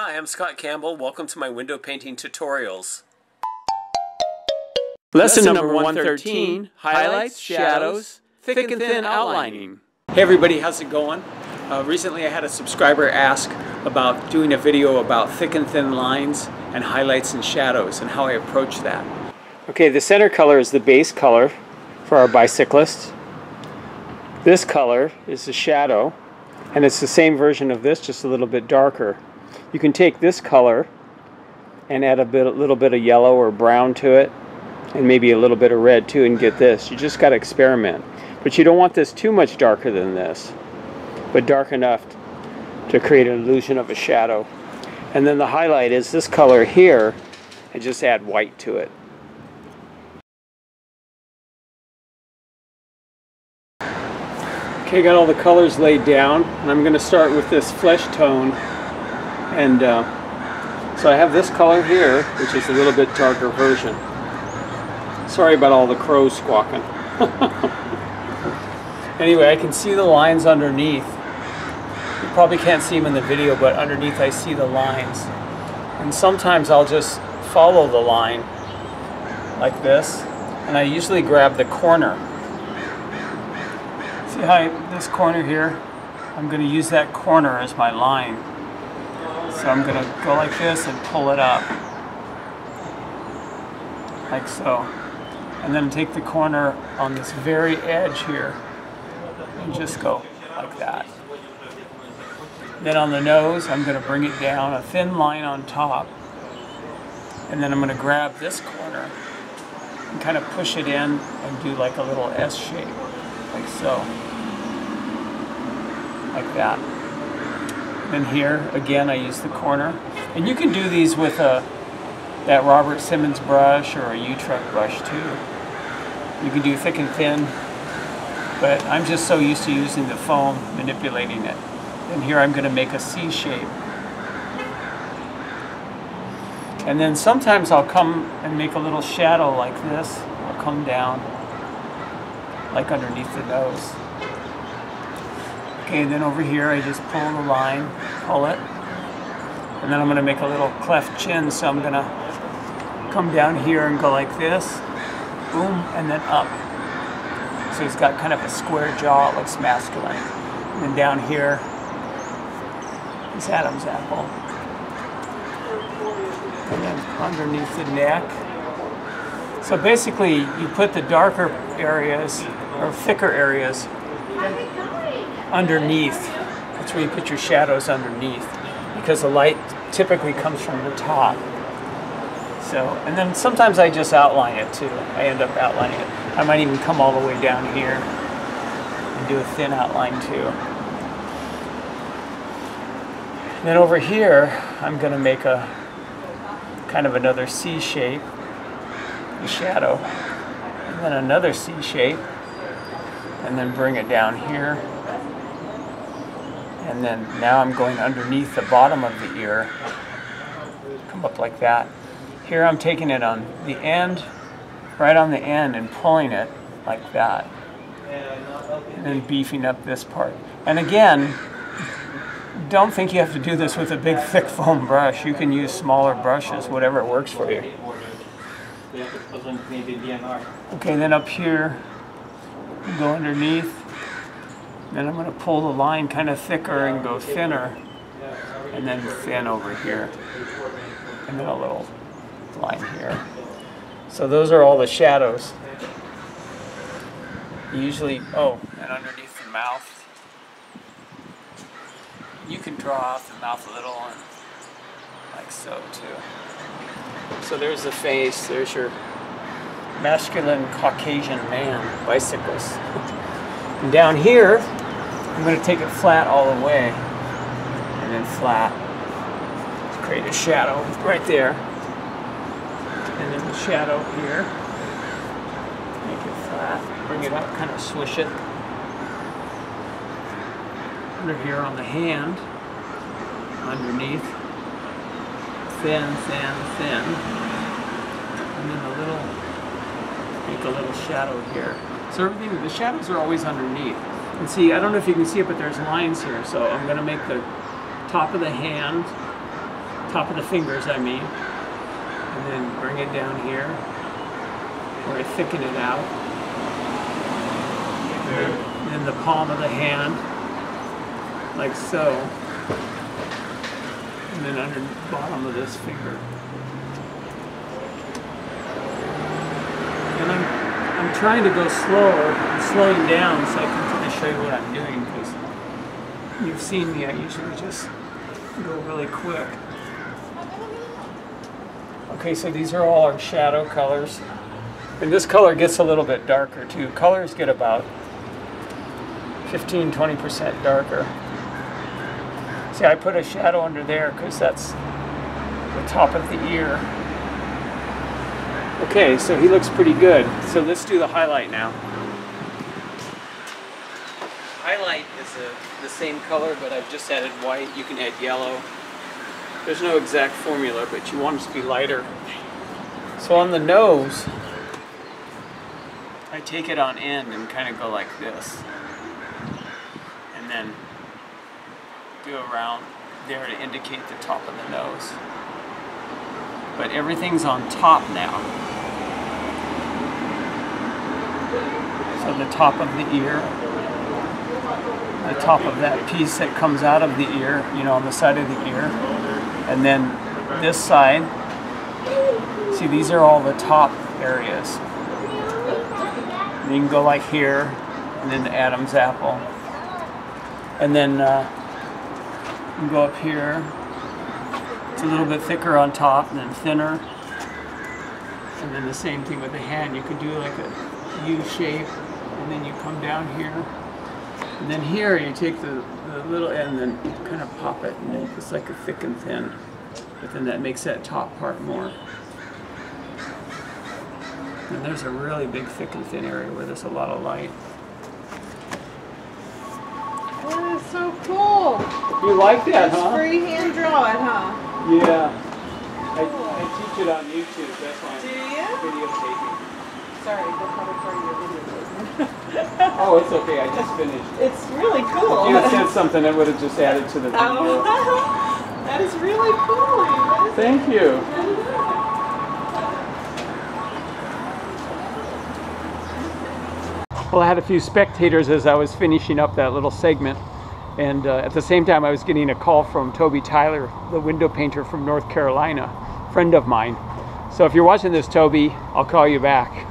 Hi, I'm Scott Campbell. Welcome to my window painting tutorials. Lesson number 113, highlights, shadows, thick and thin outlining. Hey everybody, how's it going? Recently I had a subscriber ask about doing a video about thick and thin lines and highlights and shadows and how I approach that. Okay, the center color is the base color for our bicyclist. This color is the shadow, and it's the same version of this, just a little bit darker. You can take this color and add a little bit of yellow or brown to it, and maybe a little bit of red too, and get this. You just got to experiment. But you don't want this too much darker than this, but dark enough to create an illusion of a shadow. And then the highlight is this color here, and just add white to it. Okay, got all the colors laid down, and I'm going to start with this flesh tone. And so I have this color here, which is a little bit darker version. Sorry about all the crows squawking. Anyway, I can see the lines underneath. You probably can't see them in the video, but underneath I see the lines. And sometimes I'll just follow the line like this, and I usually grab the corner. See how this corner here? I'm going to use that corner as my line. So I'm going to go like this and pull it up, like so. And then take the corner on this very edge here and just go like that. Then on the nose, I'm going to bring it down, a thin line on top. And then I'm going to grab this corner and kind of push it in and do like a little S shape, like so, like that. And here, again, I use the corner. And you can do these with that Robert Simmons brush or a U-Truck brush too. You can do thick and thin, but I'm just so used to using the foam, manipulating it. And here I'm going to make a C shape. And then sometimes I'll come and make a little shadow like this. I'll come down, like underneath the nose. Okay, then over here I just pull the line, pull it, and then I'm going to make a little cleft chin, so I'm going to come down here and go like this, boom, and then up. So he's got kind of a square jaw, it looks masculine. And then down here is Adam's apple. And then underneath the neck. So basically you put the darker areas, or thicker areas, underneath. That's where you put your shadows underneath, because the light typically comes from the top. So, and then sometimes I just outline it too. I end up outlining it. I might even come all the way down here and do a thin outline too. And then over here I'm going to make a kind of another C shape, a shadow, and then another C shape, and then bring it down here. And then now I'm going underneath the bottom of the ear. Come up like that. Here I'm taking it on the end, right on the end, and pulling it like that. And then beefing up this part. And again, don't think you have to do this with a big thick foam brush. You can use smaller brushes, whatever works for you. Okay, then up here, go underneath. Then I'm going to pull the line kind of thicker and go thinner, and then thin over here, and then a little line here. So those are all the shadows. Usually, oh, and underneath the mouth. You can draw off the mouth a little, and like so too. So there's the face, there's your masculine Caucasian man, bicyclist. And down here, I'm going to take it flat all the way, and then flat to create a shadow right there. And then the shadow here, make it flat, bring it up, kind of swish it. Under here on the hand, underneath, thin, thin, thin, and then make a little shadow here. So everything, the shadows are always underneath. And see, I don't know if you can see it, but there's lines here. So I'm going to make the top of the hand top of the fingers, I mean, and then bring it down here, where I thicken it out. And then the palm of the hand, like so, and then under the bottom of this finger. And I'm trying to go slower, I'm slowing down so I can kind of show you what I'm doing, because you've seen me, I usually just go really quick. Okay, so these are all our shadow colors. And this color gets a little bit darker too. Colors get about 15–20% darker. See, I put a shadow under there because that's the top of the ear. Okay, so he looks pretty good. So let's do the highlight now. Highlight is the same color, but I've just added white. You can add yellow. There's no exact formula, but you want it to be lighter. So on the nose, I take it on end and kind of go like this. And then do around there to indicate the top of the nose. But everything's on top now. So the top of the ear, the top of that piece that comes out of the ear, you know, on the side of the ear. And then this side, see, these are all the top areas. And you can go like here, and then the Adam's apple. And then you can go up here. It's a little bit thicker on top and then thinner. And then the same thing with the hand. You could do like a U shape, and then you come down here. And then here you take the little end and then kind of pop it, and then it's like a thick and thin. But then that makes that top part more. And there's a really big thick and thin area where there's a lot of light. That is so cool. You like that, huh? Freehand draw it, huh? Yeah. I teach it on YouTube. That's why I'm videotaping. Sorry, that's not a part of your video. Oh, it's okay. I just finished it. It's really cool. If you had said something, I would have just added to the video. Oh, that is really cool. That is Thank you. Well, I had a few spectators as I was finishing up that little segment, and at the same time I was getting a call from Toby Tyler, the window painter from North Carolina, friend of mine. So if you're watching this, Toby, I'll call you back.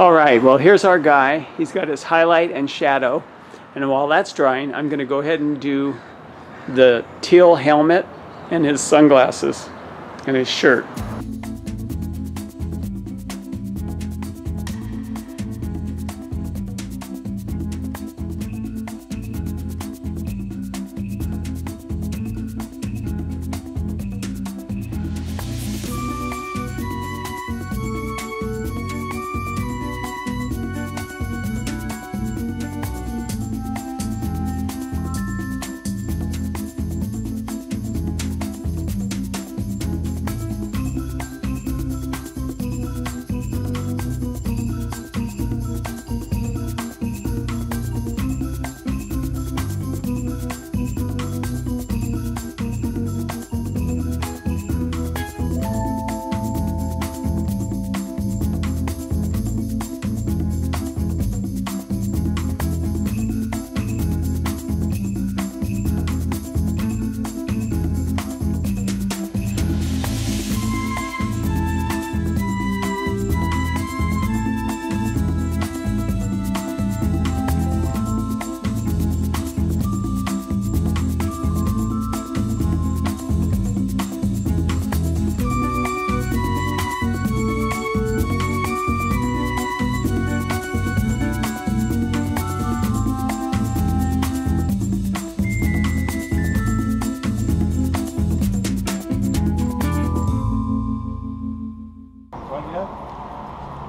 All right, well, here's our guy. He's got his highlight and shadow, and while that's drying, I'm going to go ahead and do the teal helmet and his sunglasses and his shirt.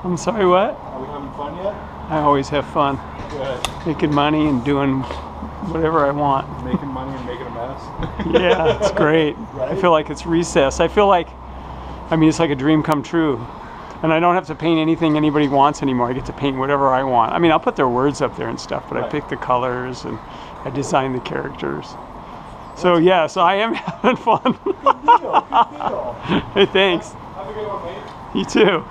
I'm sorry, what? Are we having fun yet? I always have fun. Good. Making money and doing whatever I want. Making money and making a mess? Yeah, it's great. Right? I feel like it's recess. I feel like, I mean, it's like a dream come true. And I don't have to paint anything anybody wants anymore. I get to paint whatever I want. I mean, I'll put their words up there and stuff, but right. I pick the colors and I design the characters. So yeah, so I am having fun. Good deal, good deal. Hey, thanks. Have a good one, mate. You too.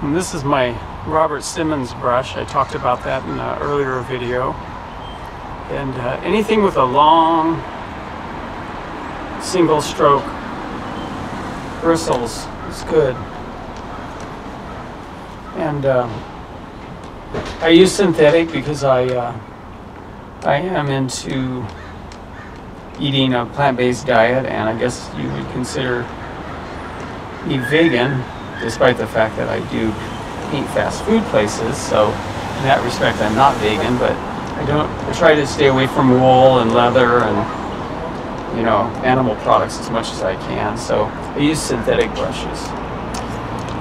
And this is my Robert Simmons brush. I talked about that in an earlier video. And anything with a long single stroke bristles is good. And I use synthetic because I am into eating a plant-based diet, and I guess you would consider me vegan, despite the fact that I do eat fast food places. So in that respect, I'm not vegan, but I try to stay away from wool and leather and, you know, animal products as much as I can. So I use synthetic brushes.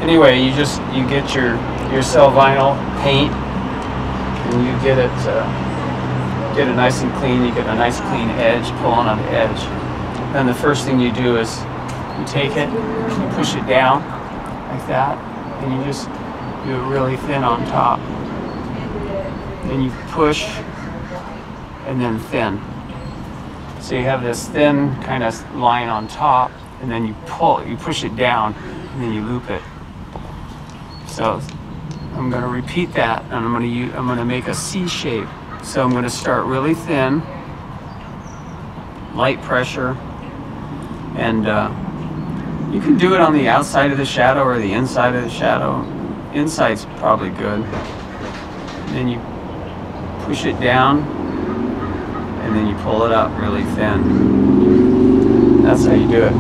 Anyway, you get your cell vinyl paint, and you get it nice and clean. You get a nice clean edge, pulling on the edge. And the first thing you do is you take it, you push it down like that, and you just do it really thin on top. Then you push and then thin. So you have this thin kind of line on top, and then you pull it, you push it down, and then you loop it. So I'm going to repeat that, and I'm going to make a C shape. So I'm going to start really thin, light pressure, and you can do it on the outside of the shadow or the inside of the shadow. Inside's probably good. And then you push it down, and then you pull it up really thin. That's how you do it.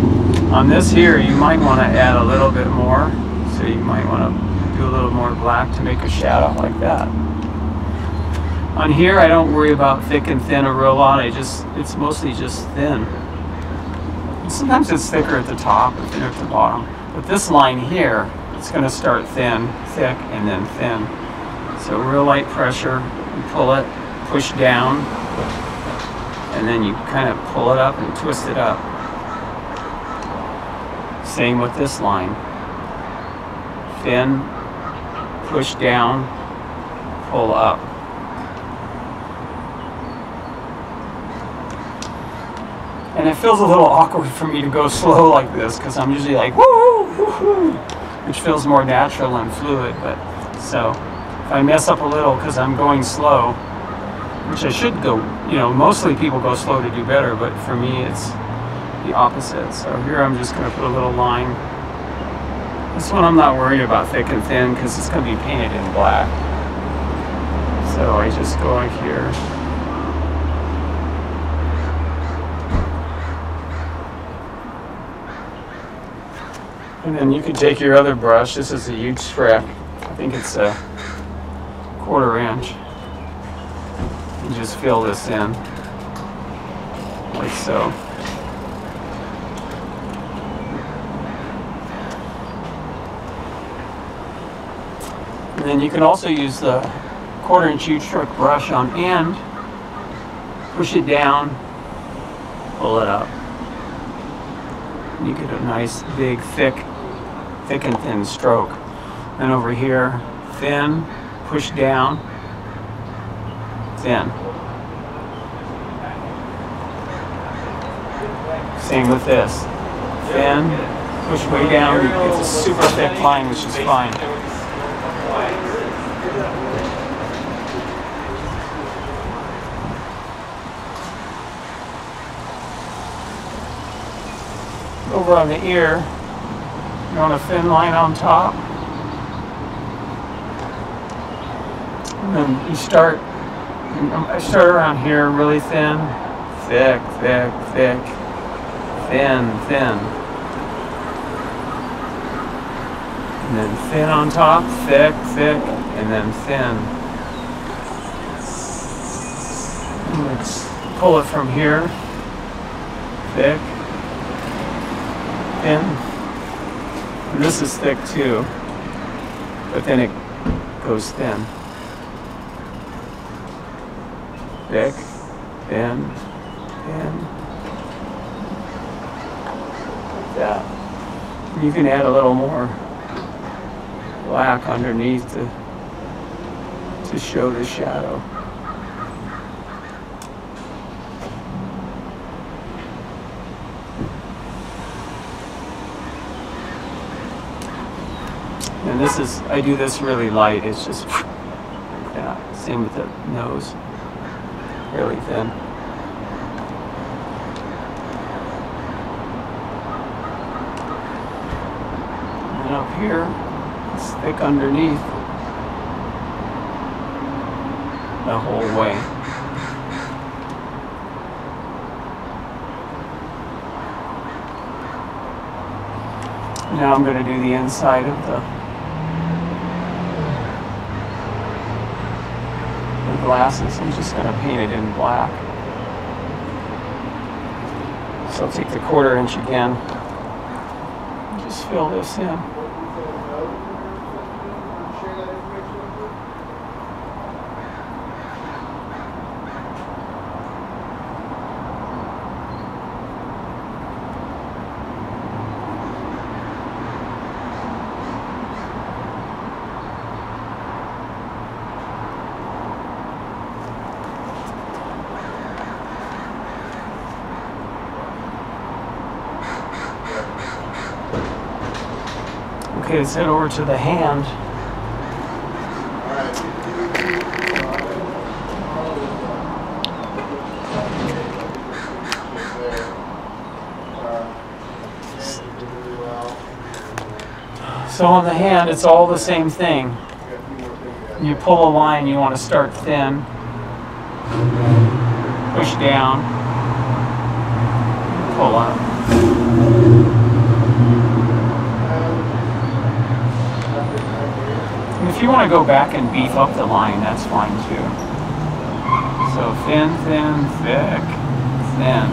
On this here, you might want to add a little bit more. So you might want to do a little more black to make a shadow like that. On here, I don't worry about thick and thin a real lot. It's mostly just thin. Sometimes it's thicker at the top and thinner at the bottom. But this line here, it's going to start thin, thick, and then thin. So real light pressure, you pull it, push down, and then you kind of pull it up and twist it up. Same with this line. Thin, push down, pull up. And it feels a little awkward for me to go slow like this, because I'm usually like, woo, woo, woo, which feels more natural and fluid. But so if I mess up a little because I'm going slow, which I should go, you know, mostly people go slow to do better, but for me it's the opposite. So here I'm just going to put a little line. This one I'm not worried about thick and thin because it's going to be painted in black. So I just go like here. And then you can take your other brush. This is a U-Truck. I think it's a 1/4 inch. You just fill this in, like so. And then you can also use the 1/4 inch U-Truck brush on end, push it down, pull it up. And you get a nice big, thick and thin stroke. Then over here, thin, push down, thin. Same with this. Thin, push way down, you get a super thick line, which is fine. Over on the ear, you want a thin line on top. And then you start, around here really thin, thick, thick, thick, thin, thin. And then thin on top, thick, thick, and then thin. And let's pull it from here, thick. Thin. And this is thick too, but then it goes thin. Thick, thin, thin. Like that. You can add a little more black underneath to show the shadow. And this is, I do this really light, it's just like that. Same with the nose, really thin. And up here, it's thick underneath the whole way. Now I'm going to do the inside of the glasses. I'm just going to paint it in black. So I'll take the 1/4 inch again and just fill this in. Okay, let's head over to the hand. So on the hand, it's all the same thing. You pull a line, you want to start thin, push down, pull up. If you want to go back and beef up the line, that's fine too. So thin, thin, thick, thin.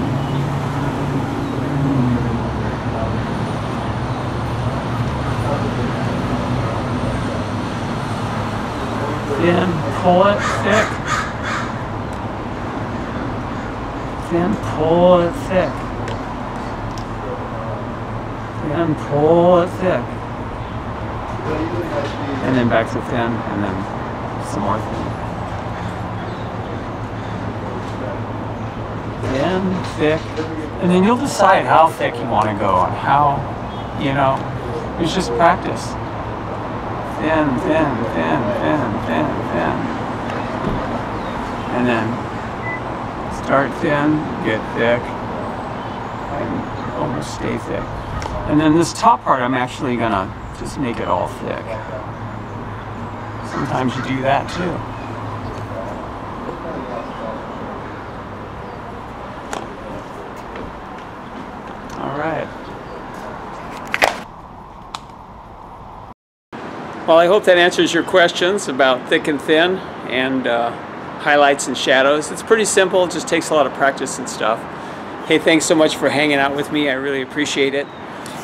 Thin, pull it, thick. Thin, pull it, thick. Thin, pull it, thick. And then back to thin, and then some more thin. Thin, thick, and then you'll decide how thick you want to go and how, you know, it's just practice. Thin, thin, thin, thin, thin, thin. And then start thin, get thick, and almost stay thick. And then this top part, I'm actually going to just make it all thick. Sometimes you do that too. All right. Well, I hope that answers your questions about thick and thin and highlights and shadows. It's pretty simple, it just takes a lot of practice and stuff. Hey, thanks so much for hanging out with me. I really appreciate it.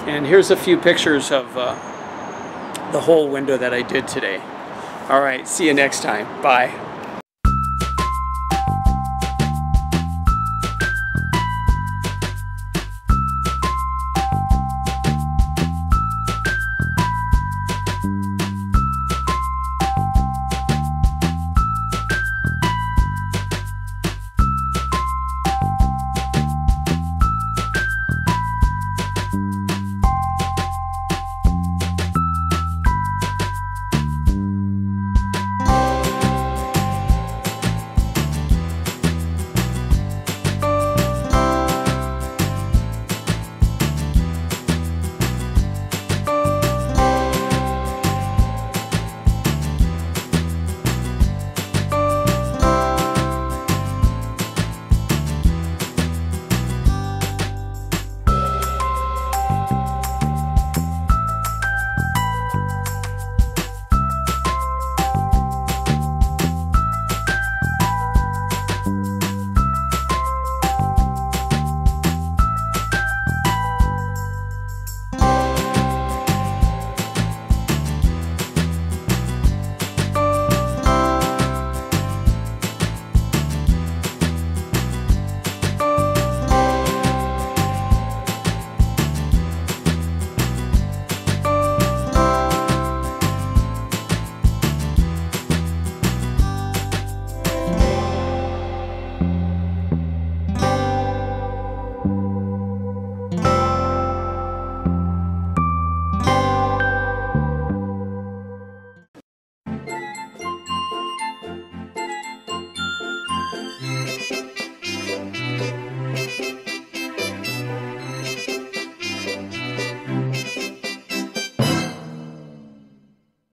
And here's a few pictures of the whole window that I did today. All right, see you next time. Bye.